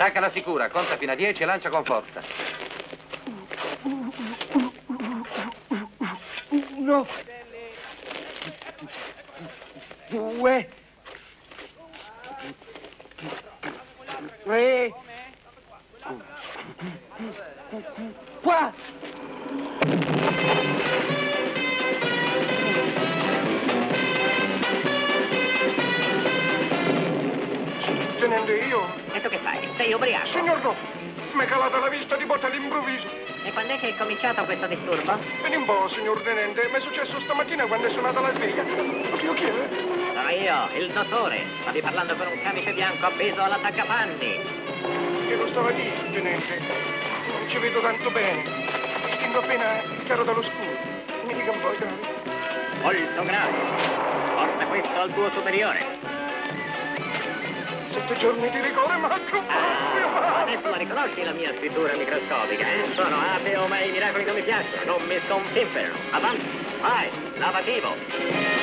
Attaccala sicura, conta fino a 10 e lancia con forza. Uno, due, tre, quattro. Tenendo io. E tu che fai? Sei ubriaco? Signor no, mi è calata la vista di botta all'improvviso. E quando è che è cominciato questo disturbo? Vieni un po', signor tenente, mi è successo stamattina quando è suonata la sveglia. Chi è? Sono io, il dottore. Stavi parlando con un camice bianco appeso all'attaccapanni. Che lo stava lì, tenente. Non ci vedo tanto bene. Distingo appena il chiaro dallo scuro. Mi dica un po', è grave? Molto grave. Porta questo al tuo superiore. 7 giorni di rigore, Marco! Adesso la riconosci la mia scrittura microscopica, eh? Sono ave o mai i miracoli non mi piacciono, non mi sconfimperano. Avanti, vai, lavativo!